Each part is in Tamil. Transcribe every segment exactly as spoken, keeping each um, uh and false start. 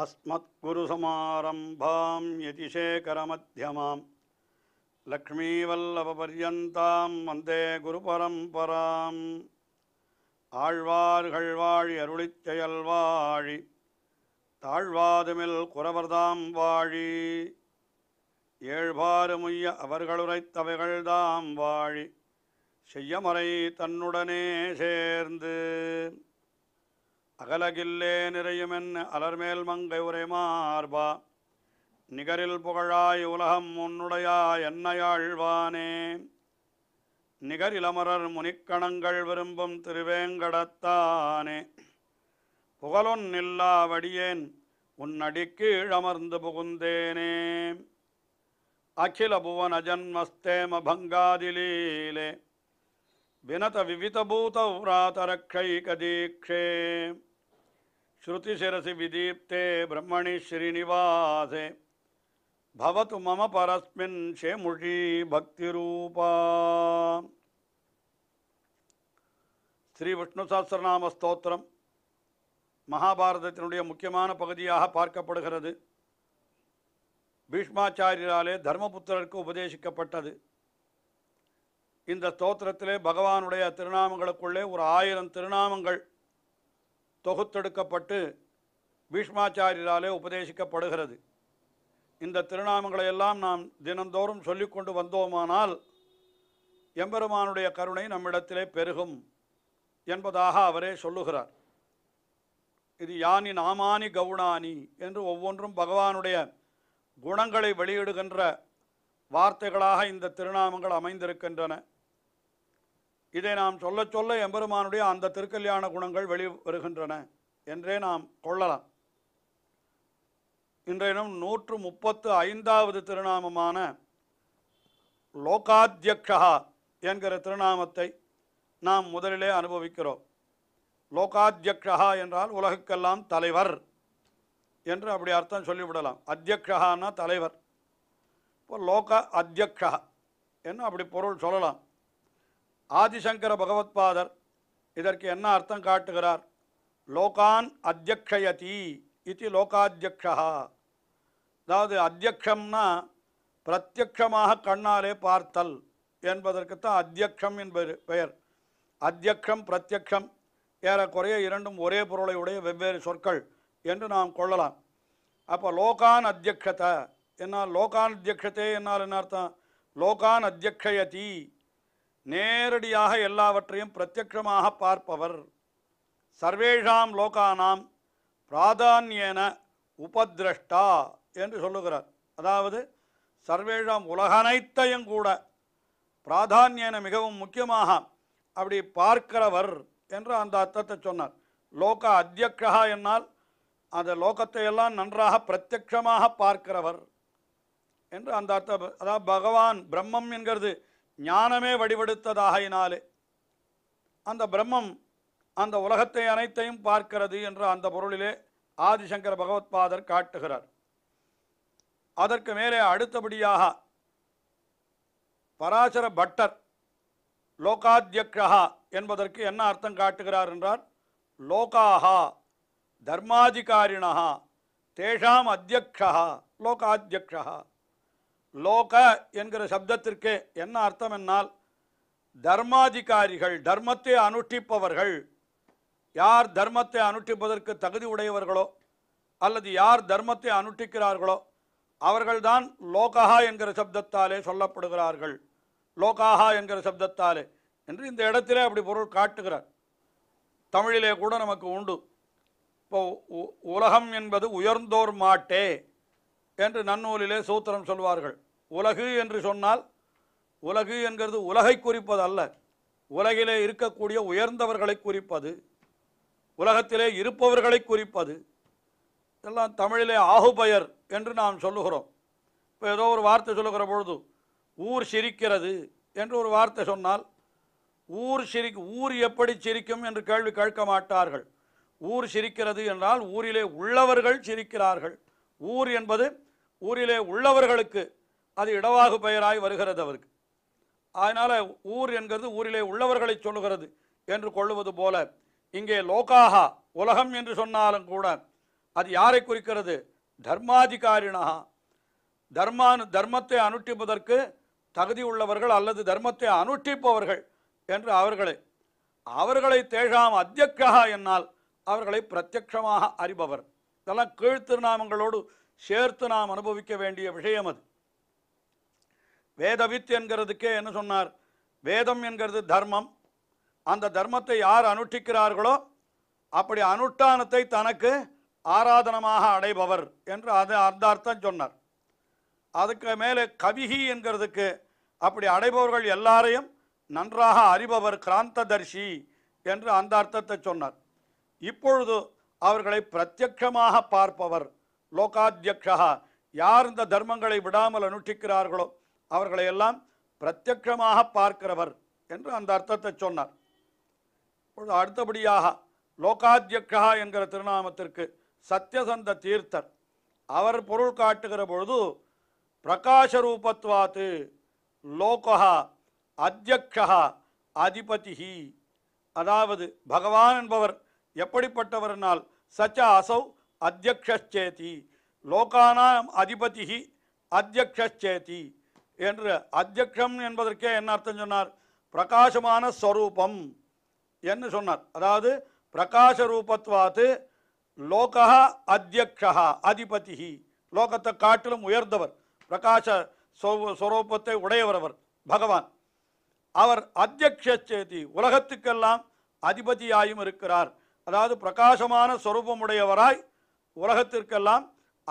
अस्मद्गुरुसमारम्भां यतिशेखरमध्यमां लक्ष्मीवल्लभपर्यन्तां वन्दे गुरुपरम्पराम् आழ்வார்கள் வாழி அருளிச்செயல்வாழி தாழ்வாதுமில் குறவர்தாம் வாழி ஏழ்பாறுமுய்ய அவர்களுரைத்தவைகள்தாம் வாழி செய்யமறை தன்னுடனே சேர்ந்து அகலகில்லே நிறையுமென் அலர்மேல் மங்கை உரை மார்பா நிகரில் புகழாய் உலகம் உன்னுடையாய் என்னையாழ்வானே நிகரில் அமரர் முனிக்கணங்கள் விரும்பும் திருவேங்கடத்தானே புகழொன் இல்லா வடியேன் உன்னடிக்கீழ் அமர்ந்து புகுந்தேனே அகில புவன ஜன்மஸ்தேம பங்காதிலீலே विनत विवितभूतव्रातरक्षैकदीक्षे श्रुतिशिरसि विदीप्ते ब्रह्मणि श्रीनिवासे भवतु मम परस्मिन् शेमुषी भक्तिरूपा। श्री विष्णु सहस्रनाम स्तोत्रम महाभारतत्तिनुडैय मुख्यमान पगुदियाग पार्क्कपडुगिरदु। भीष्माचार्यराले धर्मपुत्ररुक्कु उपदेशिक्कप्पट्टदु। இந்த ஸ்தோத்திரத்திலே பகவானுடைய திருநாமங்களுக்குள்ளே ஒரு ஆயிரம் திருநாமங்கள் தொகுத்தெடுக்கப்பட்டு பீஷ்மாச்சாரியராலே உபதேசிக்கப்படுகிறது. இந்த திருநாமங்களை எல்லாம் நாம் தினந்தோறும் சொல்லிக்கொண்டு வந்தோமானால் எம்பெருமானுடைய கருணை நம்மிடத்திலே பெருகும் என்பதாக அவரே சொல்லுகிறார். இது யானி நாமானி கவுணானி என்று ஒவ்வொன்றும் பகவானுடைய குணங்களை வெளியிடுகின்ற வார்த்தைகளாக இந்த திருநாமங்கள் அமைந்திருக்கின்றன. இதை நாம் சொல்ல சொல்ல எம்பெருமானுடைய அந்த திருக்கல்யாண குணங்கள் வெளிவருகின்றன என்றே நாம் கொள்ளலாம். இன்றையினும் நூற்று முப்பத்து ஐந்தாவது திருநாமமான லோகாத்யக்ஷா என்கிற திருநாமத்தை நாம் முதலிலே அனுபவிக்கிறோம். லோகாத்யக்ஷா என்றால் உலகுக்கெல்லாம் தலைவர் என்று அப்படி அர்த்தம் சொல்லிவிடலாம். அத்தியக்ஷகான்னா தலைவர், இப்போ லோக அத்தியக்ஷா என்ன அப்படி பொருள் சொல்லலாம். ஆதிசங்கர பகவத்பாதர் இதற்கு என்ன அர்த்தம் காட்டுகிறார்? லோகான் அத்தியக்ஷயதி இது லோகாத்யக்ஷா. அதாவது அத்தியக்ஷம்னா பிரத்யக்ஷமாக கண்ணாலே பார்த்தல் என்பதற்குத்தான் அத்தியக்ஷம் என்பது பெயர். அத்தியக்ஷம் பிரத்யக்ஷம் ஏறக்குறைய இரண்டும் ஒரே பொருளை உடைய வெவ்வேறு சொற்கள் என்று நாம் கொள்ளலாம். அப்போ லோகான் அத்தியக்ஷத்தை என்ன லோகான் அத்தியக்ஷத்தை என்னால் என்ன அர்த்தம்? லோகான் அத்தியக்ஷயதி நேரடியாக எல்லாவற்றையும் பிரத்யக்ஷமாக பார்ப்பவர். சர்வேஷாம் லோகானாம் பிராதான்யேன உபதிரஷ்டா என்று சொல்லுகிறார். அதாவது சர்வேஷாம் உலகனைத்தையும் கூட பிராதான்யேன மிகவும் முக்கியமாக அப்படி பார்க்கிறவர் என்று அந்த அர்த்தத்தை சொன்னார். லோக அத்தியக்ஷா என்னால் அந்த லோகத்தை எல்லாம் நன்றாக பிரத்யக்ஷமாக பார்க்கிறவர் என்று அந்த அர்த்தம். அதாவது பகவான் பிரம்மம் என்கிறது ஞானமே வடிவெடுத்ததாகினாலே அந்த பிரம்மம் அந்த உலகத்தை அனைத்தையும் பார்க்கிறது என்ற அந்த பொருளிலே ஆதிசங்கர பகவத்பாதர் காட்டுகிறார். அதற்கு மேலே அடுத்தபடியாக பராசர பட்டர் லோகாத்யக்ஷா என்பதற்கு என்ன அர்த்தம் காட்டுகிறார் என்றார், லோகாஹா தர்மாதிகாரிணா தேஷாம் அத்தியக்ஷா லோகாத்யக்ஷா. லோக என்கிற சப்தத்திற்கு என்ன அர்த்தம் என்னால் தர்மாதிகாரிகள், தர்மத்தை அனுஷ்டிப்பவர்கள். யார் தர்மத்தை அனுஷ்டிப்பதற்கு தகுதி உடையவர்களோ அல்லது யார் தர்மத்தை அனுஷ்டிக்கிறார்களோ அவர்கள்தான் லோகா என்கிற சப்தத்தாலே சொல்லப்படுகிறார்கள். லோகாஹா என்கிற சப்தத்தாலே என்று இந்த இடத்திலே அப்படி பொருள் காட்டுகிறார். தமிழிலே கூட நமக்கு உண்டு. இப்போ உலகம் என்பது உயர்ந்தோர் மாட்டே என்று நன்னூலிலே சூத்திரம் சொல்வார்கள். உலகு என்று சொன்னால் உலகு என்கிறது உலகை குறிப்பது அல்ல, உலகிலே இருக்கக்கூடிய உயர்ந்தவர்களை குறிப்பது, உலகத்திலே இருப்பவர்களை குறிப்பது. இதெல்லாம் தமிழிலே ஆகுபெயர் என்று நாம் சொல்லுகிறோம். இப்போ ஏதோ ஒரு வார்த்தை சொல்லுகிற பொழுது ஊர் சிரிக்கிறது என்று ஒரு வார்த்தை சொன்னால் ஊர் சிரி ஊர் எப்படி சிரிக்கும் என்று கேள்வி கேட்க மாட்டார்கள். ஊர் சிரிக்கிறது என்றால் ஊரிலே உள்ளவர்கள் சிரிக்கிறார்கள். ஊர் என்பது ஊரிலே உள்ளவர்களுக்கு அது இடவாகு பெயராய் வருகிறது அவருக்கு. அதனால் ஊர் என்கிறது ஊரிலே உள்ளவர்களை சொல்லுகிறது என்று கொள்ளுவது போல இங்கே லோகாஹா உலகம் என்று சொன்னாலும் கூட அது யாரை குறிக்கிறது? தர்மாதிகாரிணா. தர்மான தர்மத்தை அனுஷ்டிப்பதற்கு தகுதி உள்ளவர்கள் அல்லது தர்மத்தை அனுஷ்டிப்பவர்கள் என்று அவர்களே அவர்களை தேஷாம் அத்தியக்ஷா என்னால் அவர்களை பிரத்யக்ஷமாக அறிபவர். இதெல்லாம் கீழ்த்திருநாமங்களோடு சேர்த்து நாம் அனுபவிக்க வேண்டிய விஷயம். அது வேதவித் என்கிறதுக்கே என்ன சொன்னார்? வேதம் என்கிறது தர்மம். அந்த தர்மத்தை யார் அனுஷ்டிக்கிறார்களோ அப்படி அனுஷ்டானத்தை தனக்கு ஆராதனமாக அடைபவர் என்று அது அர்த்தார்த்தம் சொன்னார். அதுக்கு மேலே கவிஹி என்கிறதுக்கு அப்படி அடைபவர்கள் எல்லாரையும் நன்றாக அறிபவர் கிராந்ததர்ஷி என்று அந்த அர்த்தத்தை சொன்னார். இப்பொழுது அவர்களை பிரத்யக்ஷமாக பார்ப்பவர் லோகாத்தியக்ஷா. யார் இந்த தர்மங்களை விடாமல் அனுஷ்டிக்கிறார்களோ அவர்களை எல்லாம் பிரத்யக்ஷமாக பார்க்கிறவர் என்று அந்த அர்த்தத்தை சொன்னார். இப்பொழுது அடுத்தபடியாக லோகாத்தியக்ஷா என்கிற திருநாமத்திற்கு சத்யசந்த தீர்த்தர் அவர் பொருள் காட்டுகிற பொழுது பிரகாஷரூபத்வாத்து லோகா அத்தியக்ஷா அதிபதிஹி. அதாவது பகவான் என்பவர் எப்படிப்பட்டவரால் சச்ச அசௌ அத்தியக்ஷேதி லோகானாம் அதிபதிஹி அத்தியக்ஷேதி என்று அத்தியக்ஷம் என்பதற்கே என்ன அர்த்தம் சொன்னார்? பிரகாசமான ஸ்வரூபம் என்று சொன்னார். அதாவது பிரகாஷரூபத்வாத்து லோகா அத்தியக்ஷா அதிபதிஹி. லோகத்தை காட்டிலும் உயர்ந்தவர், பிரகாஷ ஸ்வரூபத்தை உடையவர் அவர் பகவான். அவர் அத்தியக்ஷேதி உலகத்துக்கெல்லாம் அதிபதியாயும் இருக்கிறார். அதாவது பிரகாசமான ஸ்வரூபமுடையவராய் உலகத்திற்கெல்லாம்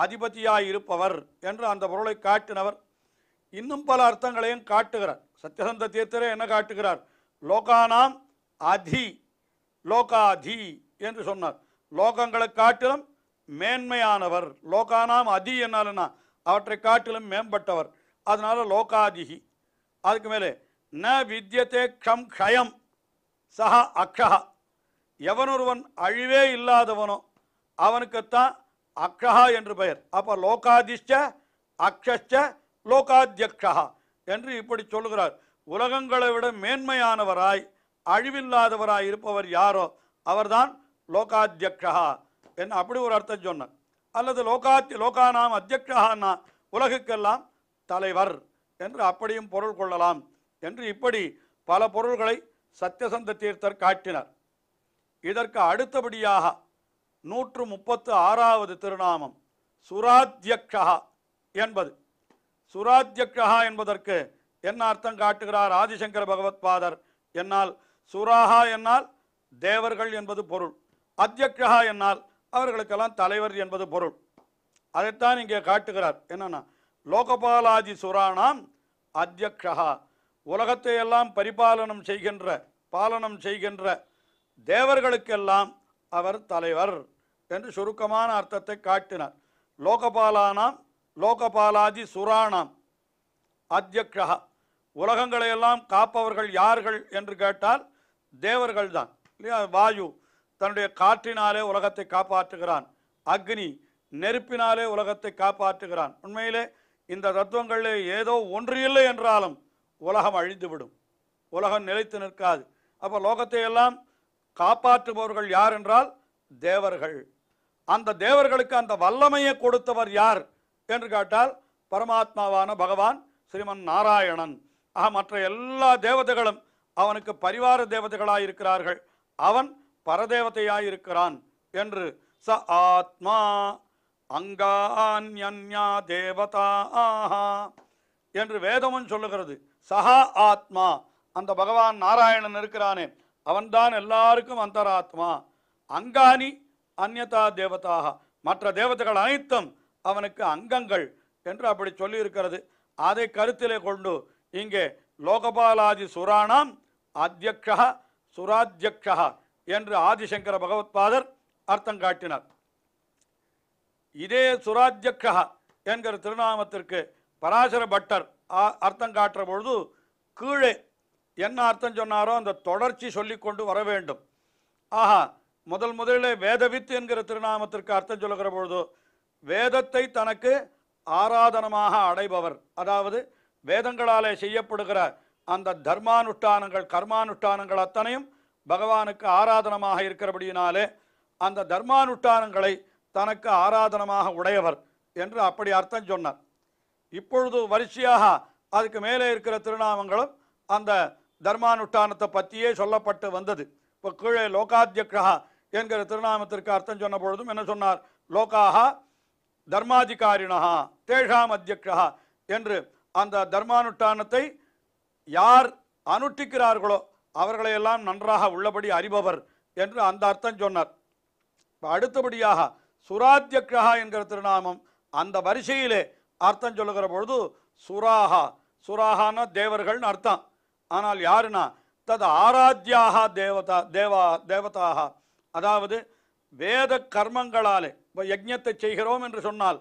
அதிபதியாய் இருப்பவர் என்று அந்த பொருளை காட்டினவர். இன்னும் பல அர்த்தங்களையும் காட்டுகிறார். சத்யசந்த தீர்த்தரே என்ன காட்டுகிறார்? லோகானாம் அதி லோகாதி என்று சொன்னார். லோகங்களை காட்டிலும் மேன்மையானவர். லோகானாம் அதி என்னாலன்னா அவற்றை காட்டிலும் மேம்பட்டவர். அதனால லோகாதிகி. அதுக்கு மேலே ந வித்யதே க்ஷம் க்ஷயம் சஹ அக்ஷஹ. எவனொருவன் அழிவே இல்லாதவனோ அவனுக்குத்தான் அக்ஷஹா என்று பெயர். அப்போ லோகாதிஷ்ட அக்ஷஷ்ட லோகாத்யக்ஷா என்று இப்படி சொல்லுகிறார். உலகங்களை விட மேன்மையானவராய் அழிவில்லாதவராய் இருப்பவர் யாரோ அவர்தான் லோகாத்யக்ஷா என்று அப்படி ஒரு அர்த்தம் சொன்னார். அல்லது லோகாத் லோகானாம் அத்தியக்ஷான்னா உலகுக்கெல்லாம் தலைவர் என்று அப்படியும் பொருள் கொள்ளலாம் என்று இப்படி பல பொருள்களை சத்யசந்த தீர்த்தர் காட்டினார். இதற்கு அடுத்தபடியாக நூற்று முப்பத்து ஆறாவது திருநாமம் சுராத்யக்ஷா என்பது. சுராத்யக்ஷா என்பதற்கு என்ன அர்த்தம் காட்டுகிறார் ஆதிசங்கர பகவத் பாதர்? என்னால் சுராஹா என்னால் தேவர்கள் என்பது பொருள், அத்தியக்ஷா என்னால் அவர்களுக்கெல்லாம் தலைவர் என்பது பொருள். அதைத்தான் இங்கே காட்டுகிறார். என்னன்னா லோகபாலாதி சுராணாம் அத்தியக்ஷா. உலகத்தையெல்லாம் பரிபாலனம் செய்கின்ற பாலனம் செய்கின்ற தேவர்களுக்கெல்லாம் அவர் தலைவர் என்று சுருக்கமான அர்த்தத்தை காட்டினார். லோகபாலானாம் லோகபாலாதி சுராணாம் அத்தியக்ஷா. உலகங்களையெல்லாம் காப்பவர்கள் யார்கள் என்று கேட்டால் தேவர்கள் தான் இல்லையா? வாயு தன்னுடைய காற்றினாலே உலகத்தை காப்பாற்றுகிறான், அக்னி நெருப்பினாலே உலகத்தை காப்பாற்றுகிறான். உண்மையிலே இந்த தத்துவங்களிலே ஏதோ ஒன்று இல்லை என்றாலும் உலகம் அழிந்துவிடும், உலகம் நிலைத்து நிற்காது. அப்போ லோகத்தையெல்லாம் காப்பாற்றுபவர்கள் யார் என்றால் தேவர்கள். அந்த தேவர்களுக்கு அந்த வல்லமையை கொடுத்தவர் யார் என்று கேட்டால் பரமாத்மாவான பகவான் ஸ்ரீமன் நாராயணன். ஆக மற்ற எல்லா தேவதைகளும் அவனுக்கு பரிவார தேவதைகளாயிருக்கிறார்கள், அவன் பரதேவதையாயிருக்கிறான் என்று ச ஆத்மா அங்கான்யா தேவதா என்று வேதமும் சொல்லுகிறது. சஹா ஆத்மா, அந்த பகவான் நாராயணன் இருக்கிறானே அவன்தான் எல்லாருக்கும் அந்தராத்மா. அங்கானி அந்யதா தேவதாக, மற்ற தேவதைகள் அனைத்தும் அவனுக்கு அங்கங்கள் என்று அப்படி சொல்லியிருக்கிறது. அதை கருத்திலே கொண்டு இங்கே லோகபாலாதி சுராணாம் அத்தியக்ஷா சுராத்யக்ஷா என்று ஆதிசங்கர பகவத்பாதர் அர்த்தம் காட்டினார். இதே சுராத்யக்ஷா என்கிற திருநாமத்திற்கு பராசர பட்டர் அர்த்தம் காட்டுற பொழுது கீழே என்ன அர்த்தம் சொன்னாரோ அந்த தொடர்ச்சி சொல்லி கொண்டு வர வேண்டும். ஆஹா, முதல் முதலிலே வேதவித் என்கிற திருநாமத்திற்கு அர்த்தம் சொல்லுகிற பொழுது வேதத்தை தனக்கு ஆராதனமாக அடைபவர். அதாவது வேதங்களாலே செய்யப்படுகிற அந்த தர்மானுஷ்டானங்கள் கர்மானுஷ்டானங்கள் அத்தனையும் பகவானுக்கு ஆராதனமாக இருக்கிறபடியினாலே அந்த தர்மானுஷ்டானங்களை தனக்கு ஆராதனமாக உடையவர் என்று அப்படி அர்த்தம் சொன்னார். இப்பொழுது வரிசையாக அதுக்கு மேலே இருக்கிற திருநாமங்களும் அந்த தர்மானுஷ்டானத்தை பற்றியே சொல்லப்பட்டு வந்தது. இப்போ கீழே லோகாத்யக்ஷகா என்கிற திருநாமத்திற்கு அர்த்தம் சொன்ன பொழுதும் என்ன சொன்னார்? லோகாஹா தர்மாதிகாரிணஹா தேஷாம் அத்தியக்ஷகா என்று அந்த தர்மானுஷ்டானத்தை யார் அனுஷ்டிக்கிறார்களோ அவர்களையெல்லாம் நன்றாக உள்ளபடி அறிபவர் என்று அந்த அர்த்தம் சொன்னார். அடுத்தபடியாக சுராத்யக்ஷகா என்கிற திருநாமம் அந்த வரிசையிலே அர்த்தம் சொல்லுகிற பொழுது சுராஹா, சுராஹான தேவர்கள்னு அர்த்தம். ஆனால் யாருன்னா தது ஆராத்யாக தேவதா தேவா தேவதாக, அதாவது வேத கர்மங்களாலே. இப்போ யஜ்ஞத்தை செய்கிறோம் என்று சொன்னால்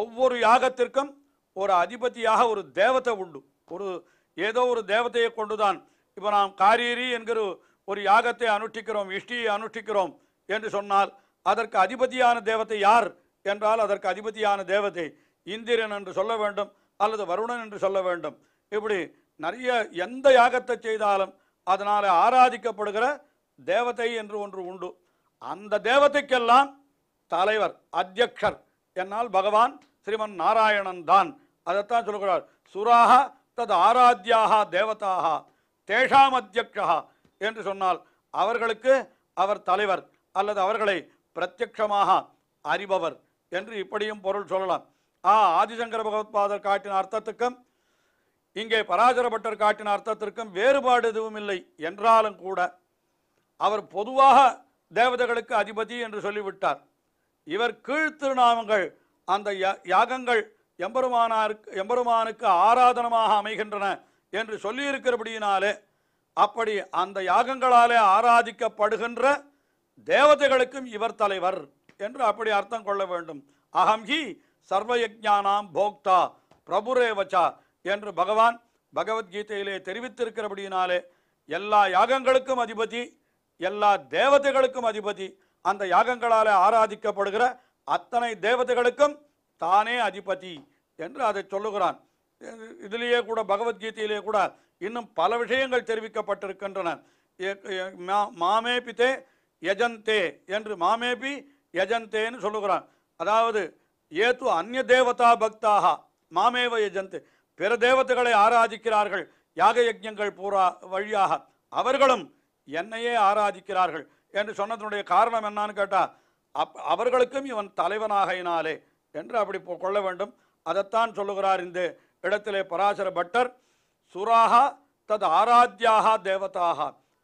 ஒவ்வொரு யாகத்திற்கும் ஒரு அதிபதியாக ஒரு தேவதை உண்டு. ஒரு ஏதோ ஒரு தேவதையை கொண்டுதான் இப்போ நாம் காரீரி என்கிற ஒரு யாகத்தை அனுஷ்டிக்கிறோம், இஷ்டியை அனுஷ்டிக்கிறோம் என்று சொன்னால் அதற்கு அதிபதியான தேவதை யார் என்றால் அதற்கு அதிபதியான தேவதை இந்திரன் என்று சொல்ல வேண்டும், அல்லது வருணன் என்று சொல்ல வேண்டும். இப்படி நிறைய எந்த யாகத்தை செய்தாலும் அதனால் ஆராதிக்கப்படுகிற தேவதை என்று ஒன்று உண்டு. அந்த தேவதைக்கெல்லாம் தலைவர் அத்தியக்ஷர் என்னால் பகவான் ஸ்ரீமன் நாராயணன் தான். அதைத்தான் சொல்கிறார், சுராக தது ஆராத்யாக தேவதாக தேஷாம் அத்தியக்ஷகா என்று சொன்னால் அவர்களுக்கு அவர் தலைவர் அல்லது அவர்களை பிரத்யக்ஷமாக அறிபவர் என்று இப்படியும் பொருள் சொல்லலாம். ஆ ஆதிசங்கர பகவத்பாதர் காட்டின அர்த்தத்துக்கும் இங்கே பராசரப்பட்டர் காட்டின அர்த்தத்திற்கும் வேறுபாடு எதுவும் இல்லை. என்றாலும் கூட அவர் பொதுவாக தேவதைகளுக்கு அதிபதி என்று சொல்லிவிட்டார். இவர் கீழ்த்திருநாமங்கள் அந்த யாகங்கள் எம்பெருமானாருக்கு எம்பெருமானுக்கு ஆராதனமாக அமைகின்றன என்று சொல்லியிருக்கிறபடியினாலே அப்படி அந்த யாகங்களாலே ஆராதிக்கப்படுகின்ற தேவதைகளுக்கும் இவர் தலைவர் என்று அப்படி அர்த்தம் கொள்ள வேண்டும். அகம் ஹி சர்வயஜானாம் போக்தா பிரபுரேவச்சா என்று பகவான் பகவத்கீதையிலே தெரிவித்திருக்கிறபடியினாலே எல்லா யாகங்களுக்கும் அதிபதி, எல்லா தேவதைகளுக்கும் அதிபதி, அந்த யாகங்களால் ஆராதிக்கப்படுகிற அத்தனை தேவதைகளுக்கும் தானே அதிபதி என்று அதை சொல்லுகிறான். இதிலேயே கூட பகவத்கீதையிலே கூட இன்னும் பல விஷயங்கள் தெரிவிக்கப்பட்டிருக்கின்றன. மாமேபிதே யஜந்தே என்று மாமேபி யஜந்தேன்னு சொல்லுகிறான். அதாவது ஏது அந்நிய தேவதா பக்தாக மாமேவ யஜந்தே, பிற தேவதைகளை ஆராதிக்கிறார்கள் யாக யஜ்ஞங்கள் பூரா வழியாக, அவர்களும் என்னையே ஆராதிக்கிறார்கள் என்று சொன்னதனுடைய காரணம் என்னான்னு கேட்டால் அப் அவர்களுக்கும் இவன் தலைவனாகையினாலே என்று அப்படி கொள்ள வேண்டும். அதைத்தான் சொல்லுகிறார் இந்த இடத்திலே பராசர பட்டர். சுராகா தது ஆராத்யாக தேவதாக,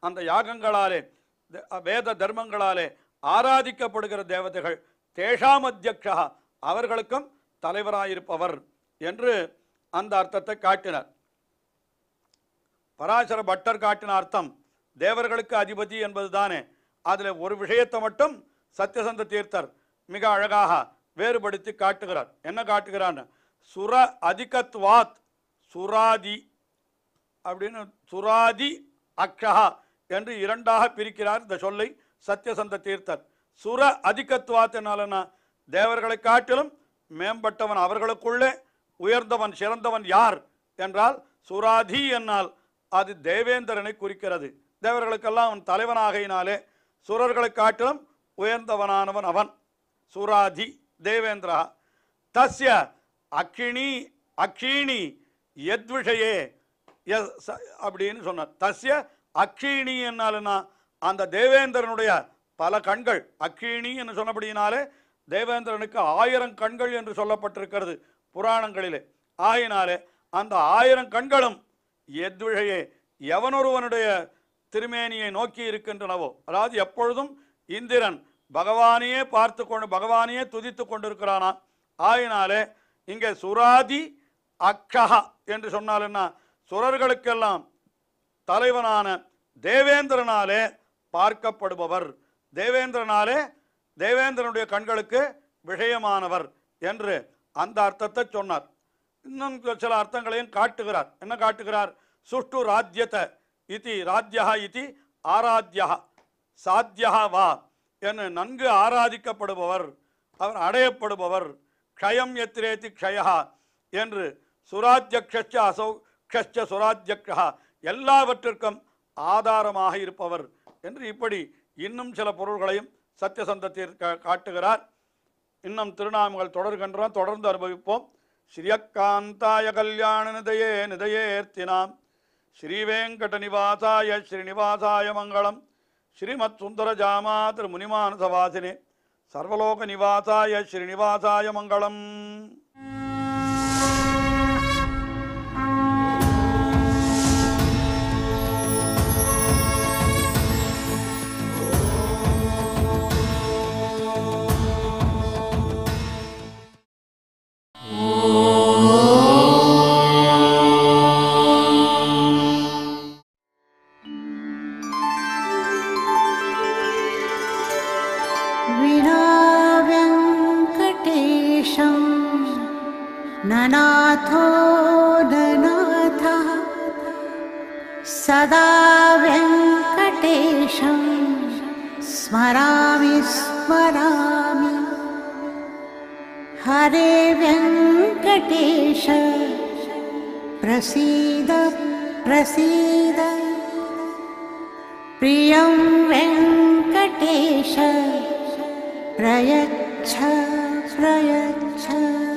அந்த யாகங்களாலே வேத தர்மங்களாலே ஆராதிக்கப்படுகிற தேவதைகள் தேஷாம் அத்தியக்ஷகா அவர்களுக்கும் தலைவராயிருப்பவர் என்று அந்த அர்த்தத்தை காட்டினார். பராசர பட்டர் காட்டின அர்த்தம் தேவர்களுக்கு அதிபதி என்பது தானே. அதில் ஒரு விஷயத்தை மட்டும் சத்யசந்த தீர்த்தர் மிக அழகாக வேறுபடுத்தி காட்டுகிறார். என்ன காட்டுகிறான்னு, சுர அதிகத்வாத் சுராதி அப்படின்னு சுராதி அக்ஷகா என்று இரண்டாக பிரிக்கிறார் இந்த சொல்லை சத்யசந்த தீர்த்தர். சுர அதிகத்வாத் என்னாலன்னா தேவர்களை காட்டிலும் மேம்பட்டவன், அவர்களுக்குள்ளே உயர்ந்தவன் சிறந்தவன் யார் என்றால் சுராதி என்னால் அது தேவேந்திரனை குறிக்கிறது. தேவர்களுக்கெல்லாம் அவன் தலைவனாகையினாலே சுரர்களை காட்டிலும் உயர்ந்தவனானவன் அவன் சுராதி தேவேந்திரா. தஸ்ய அக்ஷிணி அக்ஷீணி எத்விஷயே அப்படின்னு சொன்னார். தஸ்ய அக்ஷீணி என்னாலுன்னா அந்த தேவேந்திரனுடைய பல கண்கள், அக்ஷீணி என்று சொன்னபடியினாலே தேவேந்திரனுக்கு ஆயிரம் கண்கள் என்று சொல்லப்பட்டிருக்கிறது புராணங்களிலே. ஆயினாலே அந்த ஆயிரம் கண்களும் எத்விஷையே எவனொருவனுடைய திருமேனியை நோக்கி இருக்கின்றனவோ, அதாவது எப்பொழுதும் இந்திரன் பகவானையே பார்த்து கொண்டு பகவானையே துதித்து கொண்டிருக்கிறானா. ஆயினாலே இங்கே சுராதி அக்ஷகா என்று சொன்னால் என்ன, சுரர்களுக்கெல்லாம் தலைவனான தேவேந்திரனாலே பார்க்கப்படுபவர், தேவேந்திரனாலே தேவேந்திரனுடைய கண்களுக்கு விஷயமானவர் என்று அந்த அர்த்தத்தை சொன்னார். இன்னும் சில அர்த்தங்களையும் காட்டுகிறார். என்ன காட்டுகிறார், சுஷ்டு ராஜ்யத இதி ராஜ்யா இதி ஆராத்யா சாத்யா வா என நன்கு ஆராதிக்கப்படுபவர், அவர் அடையப்படுபவர். க்ஷயம் எத்திரேதி க்ஷயா என்று சுராஜ்யக்ஷ அசௌ க்ஷ சுராஜ்யக்ஷா எல்லாவற்றிற்கும் ஆதாரமாக இருப்பவர் என்று இப்படி இன்னும் சில பொருள்களையும் சத்யசந்தத்தில் காட்டுகிறார். இன்னும் திருநாமங்கள் தொடர்கின்றோம், தொடர்ந்து அனுபவிப்போம். ஸ்ரீயக்காந்தாய கல்யாண நிதையே நிதையேர்த்தினாம் ஸ்ரீவேங்கடநிவாசாய ஸ்ரீநிவாசாய மங்களம் ஸ்ரீமத் சுந்தரஜாமா திரு முனிமானசவாசினே सर्वलोक निवासाय श्रीनिवासाय मंगलम्। ननाथो ननाथः सदा वेंकटेशं स्मरामि स्मरामि। हरे वेंकटेश प्रसीद प्रसीद। प्रियं वेंकटेश प्रयच्छ प्रयच्छ।